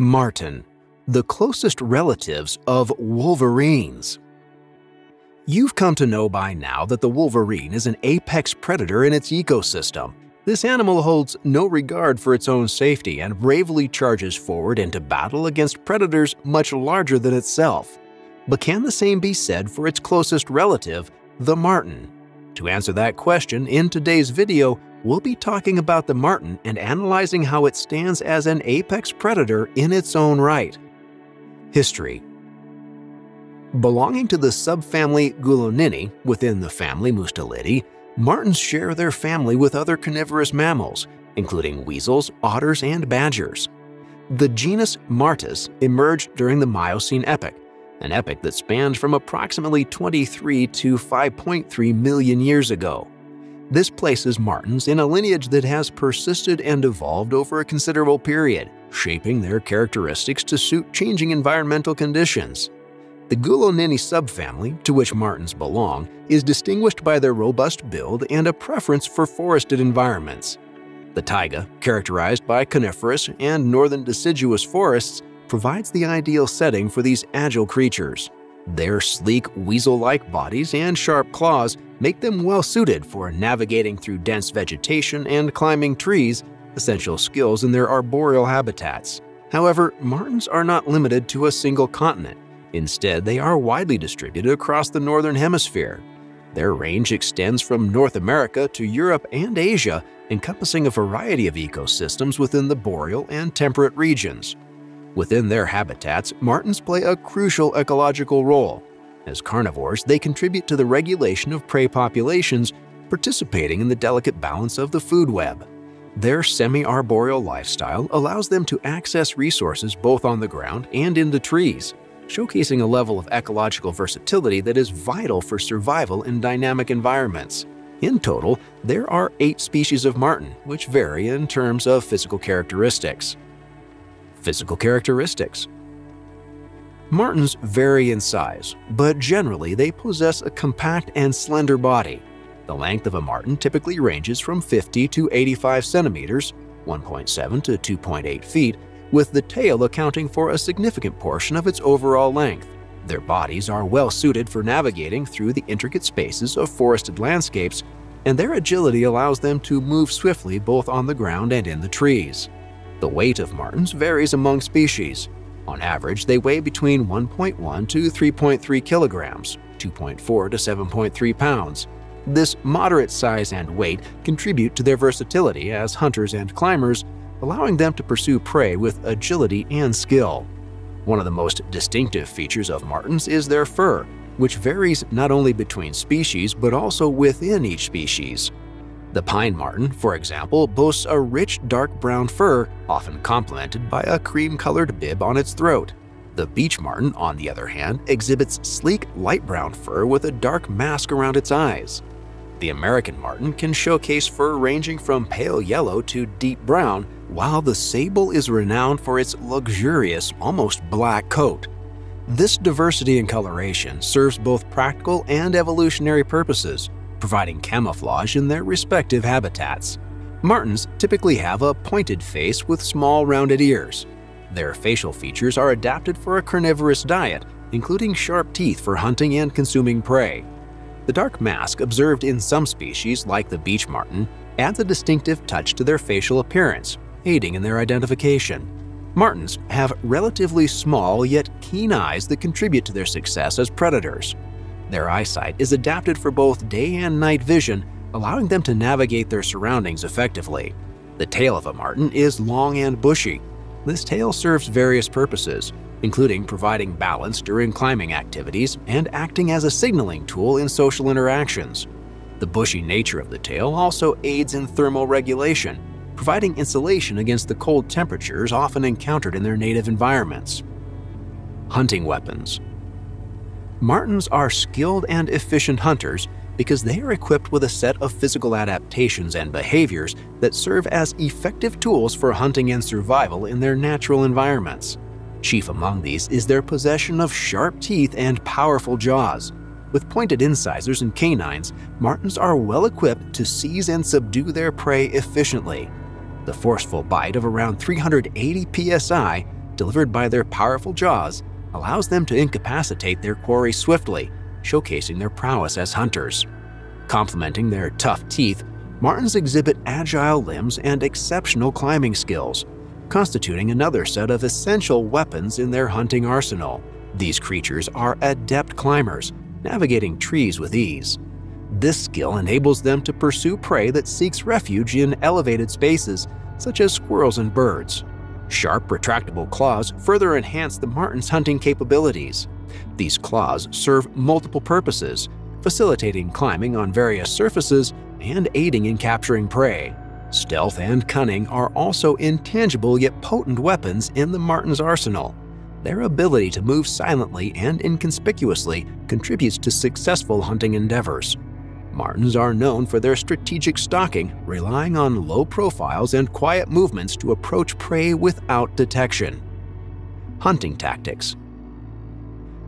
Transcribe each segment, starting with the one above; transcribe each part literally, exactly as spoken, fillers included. Marten, the closest relatives of wolverines. You've come to know by now that the wolverine is an apex predator in its ecosystem. This animal holds no regard for its own safety and bravely charges forward into battle against predators much larger than itself. But can the same be said for its closest relative, the marten? To answer that question, in today's video, we'll be talking about the marten and analyzing how it stands as an apex predator in its own right. History. Belonging to the subfamily Gulonini, within the family Mustelidae, martens share their family with other carnivorous mammals, including weasels, otters, and badgers. The genus Martes emerged during the Miocene epoch, an epoch that spanned from approximately twenty-three to five point three million years ago. This places martens in a lineage that has persisted and evolved over a considerable period, shaping their characteristics to suit changing environmental conditions. The Gulonini subfamily, to which martens belong, is distinguished by their robust build and a preference for forested environments. The taiga, characterized by coniferous and northern deciduous forests, provides the ideal setting for these agile creatures. Their sleek, weasel-like bodies and sharp claws make them well-suited for navigating through dense vegetation and climbing trees, essential skills in their arboreal habitats. However, martens are not limited to a single continent. Instead, they are widely distributed across the northern hemisphere. Their range extends from North America to Europe and Asia, encompassing a variety of ecosystems within the boreal and temperate regions. Within their habitats, martens play a crucial ecological role. As carnivores, they contribute to the regulation of prey populations, participating in the delicate balance of the food web. Their semi-arboreal lifestyle allows them to access resources both on the ground and into trees, showcasing a level of ecological versatility that is vital for survival in dynamic environments. In total, there are eight species of marten, which vary in terms of physical characteristics. Physical characteristics. Martens vary in size, but generally they possess a compact and slender body. The length of a marten typically ranges from fifty to eighty-five centimeters, one point seven to two point eight feet, with the tail accounting for a significant portion of its overall length. Their bodies are well suited for navigating through the intricate spaces of forested landscapes, and their agility allows them to move swiftly both on the ground and in the trees. The weight of martens varies among species. On average, they weigh between one point one to three point three kilograms, two point four to seven point three pounds. This moderate size and weight contribute to their versatility as hunters and climbers, allowing them to pursue prey with agility and skill. One of the most distinctive features of martens is their fur, which varies not only between species but also within each species. The pine marten, for example, boasts a rich dark brown fur, often complemented by a cream-colored bib on its throat. The beech marten, on the other hand, exhibits sleek light brown fur with a dark mask around its eyes. The American marten can showcase fur ranging from pale yellow to deep brown, while the sable is renowned for its luxurious, almost black coat. This diversity in coloration serves both practical and evolutionary purposes, providing camouflage in their respective habitats. Martens typically have a pointed face with small rounded ears. Their facial features are adapted for a carnivorous diet, including sharp teeth for hunting and consuming prey. The dark mask observed in some species, like the beech marten, adds a distinctive touch to their facial appearance, aiding in their identification. Martens have relatively small yet keen eyes that contribute to their success as predators. Their eyesight is adapted for both day and night vision, allowing them to navigate their surroundings effectively. The tail of a marten is long and bushy. This tail serves various purposes, including providing balance during climbing activities and acting as a signaling tool in social interactions. The bushy nature of the tail also aids in thermal regulation, providing insulation against the cold temperatures often encountered in their native environments. Hunting weapons. Martens are skilled and efficient hunters because they are equipped with a set of physical adaptations and behaviors that serve as effective tools for hunting and survival in their natural environments. Chief among these is their possession of sharp teeth and powerful jaws. With pointed incisors and canines, martens are well equipped to seize and subdue their prey efficiently. The forceful bite of around three hundred eighty P S I delivered by their powerful jaws, allows them to incapacitate their quarry swiftly, showcasing their prowess as hunters. Complementing their tough teeth, martens exhibit agile limbs and exceptional climbing skills, constituting another set of essential weapons in their hunting arsenal. These creatures are adept climbers, navigating trees with ease. This skill enables them to pursue prey that seeks refuge in elevated spaces, such as squirrels and birds. Sharp, retractable claws further enhance the marten's hunting capabilities. These claws serve multiple purposes, facilitating climbing on various surfaces and aiding in capturing prey. Stealth and cunning are also intangible yet potent weapons in the marten's arsenal. Their ability to move silently and inconspicuously contributes to successful hunting endeavors. Martens are known for their strategic stalking, relying on low profiles and quiet movements to approach prey without detection. Hunting tactics.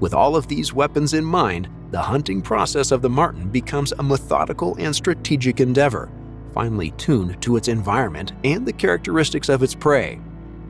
With all of these weapons in mind, the hunting process of the marten becomes a methodical and strategic endeavor, finely tuned to its environment and the characteristics of its prey.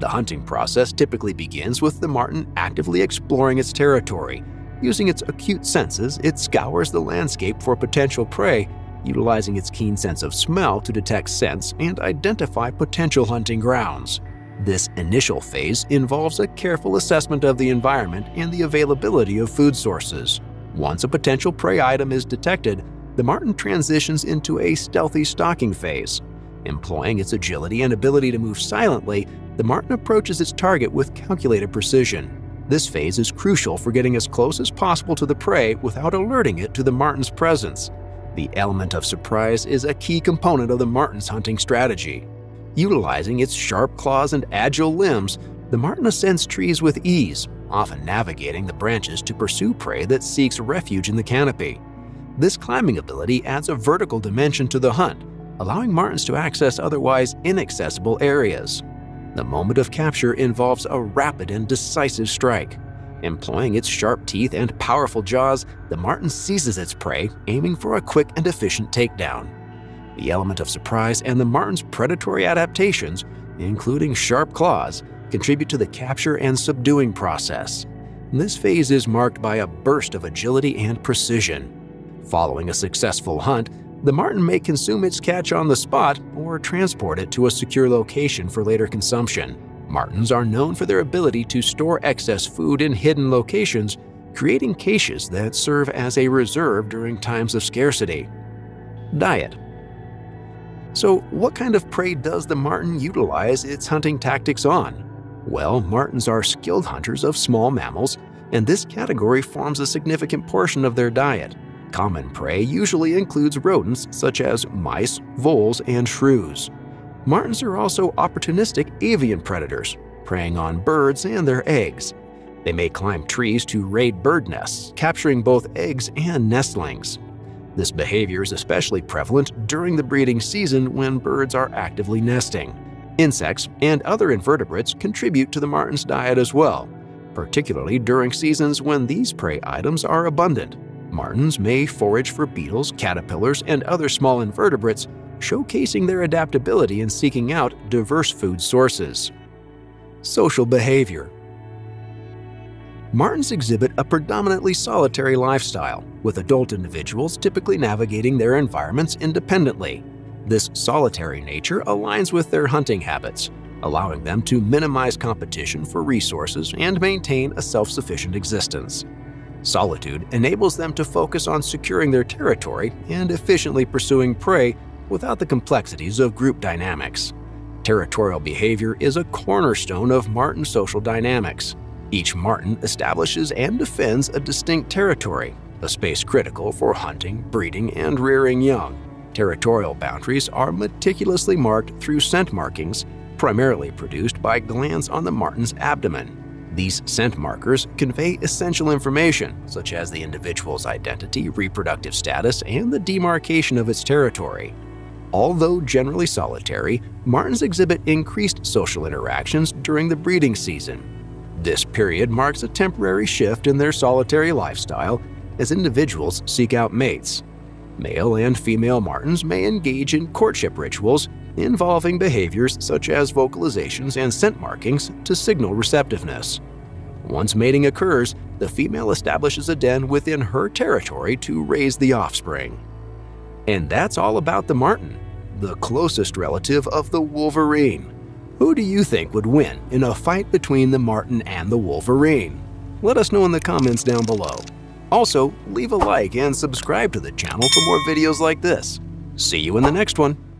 The hunting process typically begins with the marten actively exploring its territory. Using its acute senses, it scours the landscape for potential prey, utilizing its keen sense of smell to detect scents and identify potential hunting grounds. This initial phase involves a careful assessment of the environment and the availability of food sources. Once a potential prey item is detected, the marten transitions into a stealthy stalking phase. Employing its agility and ability to move silently, the marten approaches its target with calculated precision. This phase is crucial for getting as close as possible to the prey without alerting it to the marten's presence. The element of surprise is a key component of the marten's hunting strategy. Utilizing its sharp claws and agile limbs, the marten ascends trees with ease, often navigating the branches to pursue prey that seeks refuge in the canopy. This climbing ability adds a vertical dimension to the hunt, allowing martens to access otherwise inaccessible areas. The moment of capture involves a rapid and decisive strike. Employing its sharp teeth and powerful jaws, the marten seizes its prey, aiming for a quick and efficient takedown. The element of surprise and the marten's predatory adaptations, including sharp claws, contribute to the capture and subduing process. This phase is marked by a burst of agility and precision. Following a successful hunt, the marten may consume its catch on the spot or transport it to a secure location for later consumption. Martens are known for their ability to store excess food in hidden locations, creating caches that serve as a reserve during times of scarcity. Diet. So, what kind of prey does the marten utilize its hunting tactics on? Well, martens are skilled hunters of small mammals, and this category forms a significant portion of their diet. Common prey usually includes rodents such as mice, voles, and shrews. Martens are also opportunistic avian predators, preying on birds and their eggs. They may climb trees to raid bird nests, capturing both eggs and nestlings. This behavior is especially prevalent during the breeding season when birds are actively nesting. Insects and other invertebrates contribute to the marten's diet as well, particularly during seasons when these prey items are abundant. Martens may forage for beetles, caterpillars, and other small invertebrates, showcasing their adaptability in seeking out diverse food sources. Social behavior. Martens exhibit a predominantly solitary lifestyle, with adult individuals typically navigating their environments independently. This solitary nature aligns with their hunting habits, allowing them to minimize competition for resources and maintain a self-sufficient existence. Solitude enables them to focus on securing their territory and efficiently pursuing prey without the complexities of group dynamics. Territorial behavior is a cornerstone of marten social dynamics. Each marten establishes and defends a distinct territory, a space critical for hunting, breeding, and rearing young. Territorial boundaries are meticulously marked through scent markings, primarily produced by glands on the marten's abdomen. These scent markers convey essential information, such as the individual's identity, reproductive status, and the demarcation of its territory. Although generally solitary, martens exhibit increased social interactions during the breeding season. This period marks a temporary shift in their solitary lifestyle as individuals seek out mates. Male and female martens may engage in courtship rituals, involving behaviors such as vocalizations and scent markings to signal receptiveness. Once mating occurs, the female establishes a den within her territory to raise the offspring. And that's all about the marten, the closest relative of the wolverine. Who do you think would win in a fight between the marten and the wolverine? Let us know in the comments down below. Also, leave a like and subscribe to the channel for more videos like this. See you in the next one.